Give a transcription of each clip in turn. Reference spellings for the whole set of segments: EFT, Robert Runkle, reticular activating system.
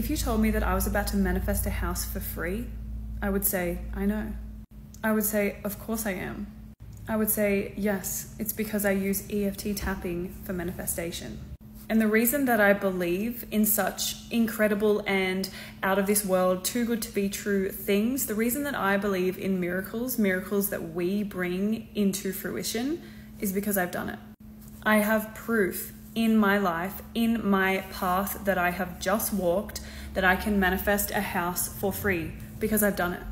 If you told me that I was about to manifest a house for free, I would say, I know. I would say, of course I am. I would say, yes, it's because I use EFT tapping for manifestation. And the reason that I believe in such incredible and out of this world, too good to be true things, the reason that I believe in miracles that we bring into fruition, is because I've done it. I have proof in my life, in my path that I have just walked, that I can manifest a house for free because I've done it.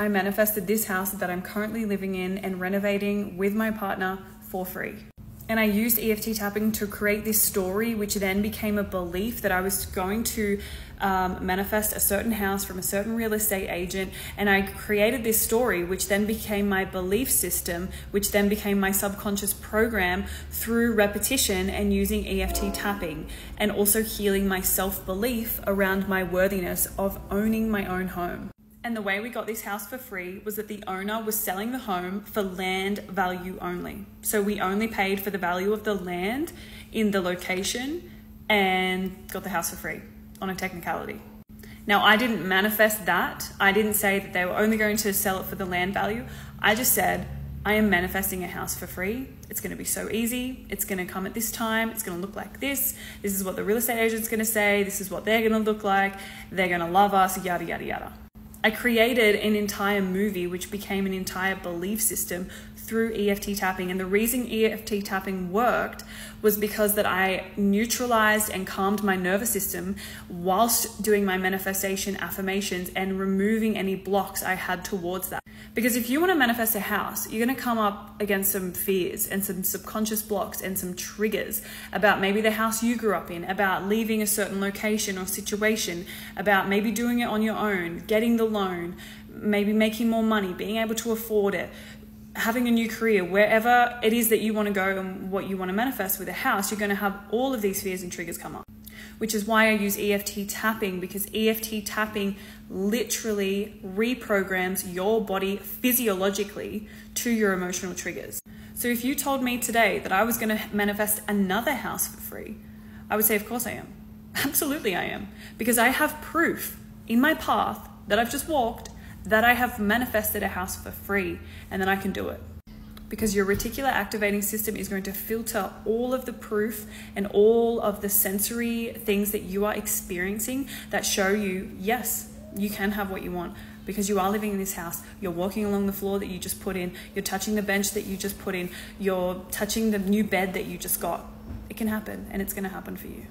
I manifested this house that I'm currently living in and renovating with my partner for free. And I used EFT tapping to create this story, which then became a belief that I was going to manifest a certain house from a certain real estate agent. And I created this story, which then became my belief system, which then became my subconscious program through repetition and using EFT tapping, and also healing my self-belief around my worthiness of owning my own home. And the way we got this house for free was that the owner was selling the home for land value only. So we only paid for the value of the land in the location and got the house for free on a technicality. Now, I didn't manifest that. I didn't say that they were only going to sell it for the land value. I just said, I am manifesting a house for free. It's going to be so easy. It's going to come at this time. It's going to look like this. This is what the real estate agent's going to say. This is what they're going to look like. They're going to love us, yada, yada, yada. I created an entire movie which became an entire belief system through EFT tapping. And the reason EFT tapping worked was because that I neutralized and calmed my nervous system whilst doing my manifestation affirmations and removing any blocks I had towards that. Because if you want to manifest a house, you're going to come up against some fears and some subconscious blocks and some triggers about maybe the house you grew up in, about leaving a certain location or situation, about maybe doing it on your own, getting the loan, maybe making more money, being able to afford it, having a new career, wherever it is that you want to go and what you want to manifest with a house, you're going to have all of these fears and triggers come up. Which is why I use EFT tapping, because EFT tapping literally reprograms your body physiologically to your emotional triggers. So if you told me today that I was going to manifest another house for free, I would say, of course I am. Absolutely I am. Because I have proof in my path that I've just walked that I have manifested a house for free and that I can do it. Because your reticular activating system is going to filter all of the proof and all of the sensory things that you are experiencing that show you, yes, you can have what you want because you are living in this house. You're walking along the floor that you just put in. You're touching the bench that you just put in. You're touching the new bed that you just got. It can happen, and it's going to happen for you.